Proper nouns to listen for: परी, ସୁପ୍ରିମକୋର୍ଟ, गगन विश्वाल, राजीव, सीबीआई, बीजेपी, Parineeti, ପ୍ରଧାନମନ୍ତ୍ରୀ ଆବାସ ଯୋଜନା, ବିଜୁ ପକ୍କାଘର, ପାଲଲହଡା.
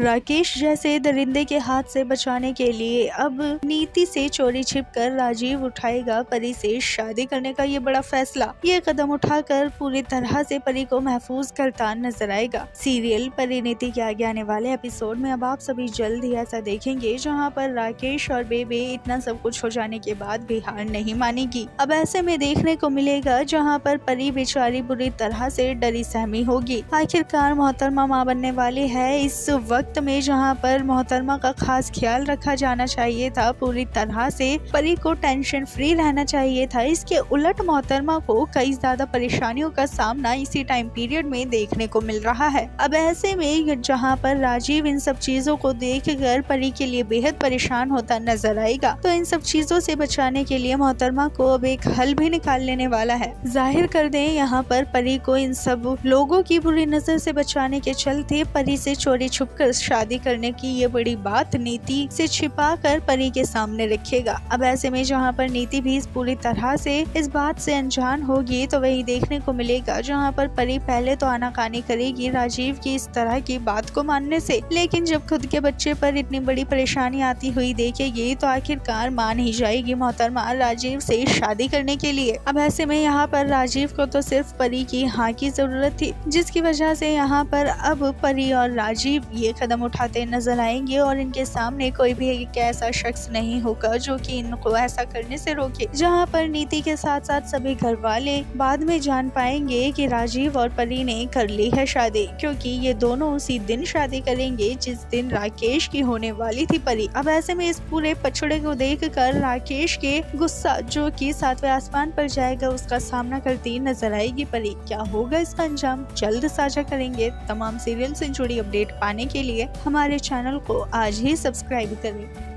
राकेश जैसे दरिंदे के हाथ से बचाने के लिए अब नीति से चोरी छिपकर राजीव उठाएगा परी से शादी करने का ये बड़ा फैसला। ये कदम उठाकर पूरी तरह से परी को महफूज करता नजर आएगा। सीरियल परिणीति के आगे आने वाले एपिसोड में अब आप सभी जल्द ही ऐसा देखेंगे जहां पर राकेश और बेबी इतना सब कुछ हो जाने के बाद भी हार नहीं मानेगी। अब ऐसे में देखने को मिलेगा जहाँ पर परी बेचारी बुरी तरह से डरी सहमी होगी। आखिरकार मोहतरमा माँ बनने वाली है इस वक्त में जहां पर मोहतरमा का खास ख्याल रखा जाना चाहिए था। पूरी तरह से परी को टेंशन फ्री रहना चाहिए था। इसके उलट मोहतरमा को कई ज्यादा परेशानियों का सामना इसी टाइम पीरियड में देखने को मिल रहा है। अब ऐसे में जहां पर राजीव इन सब चीजों को देखकर परी के लिए बेहद परेशान होता नजर आएगा। तो इन सब चीजों से बचाने के लिए मोहतरमा को अब एक हल भी निकाल लेने वाला है। जाहिर कर दें यहाँ पर परी को इन सब लोगों की बुरी नजर से बचाने के चलते परी से चोरी छुपकर शादी करने की ये बड़ी बात नीति से छिपाकर परी के सामने रखेगा। अब ऐसे में जहाँ पर नीति भी पूरी तरह से इस बात से अनजान होगी तो वही देखने को मिलेगा जहाँ पर परी पहले तो आनाकानी करेगी राजीव की इस तरह की बात को मानने से, लेकिन जब खुद के बच्चे पर इतनी बड़ी परेशानी आती हुई देखेगी तो आखिरकार मान ही जाएगी मोहतरमा राजीव से शादी करने के लिए। अब ऐसे में यहाँ पर राजीव को तो सिर्फ परी की हाँ की जरूरत थी, जिसकी वजह से यहाँ पर अब परी और राजीव ये कदम उठाते नजर आएंगे और इनके सामने कोई भी एक ऐसा शख्स नहीं होगा जो कि इनको ऐसा करने से रोके। जहां पर नीति के साथ साथ सभी घर वाले बाद में जान पाएंगे कि राजीव और परी ने कर ली है शादी, क्योंकि ये दोनों उसी दिन शादी करेंगे जिस दिन राकेश की होने वाली थी परी। अब ऐसे में इस पूरे पछड़े को देखकर राकेश के गुस्सा जो कि सातवें आसमान पर जाएगा उसका सामना करती नजर आएगी परी। क्या होगा इसका अंजाम जल्द साझा करेंगे। तमाम सीरियल से जुड़ी अपडेट पाने के लिए हमारे चैनल को आज ही सब्सक्राइब करें।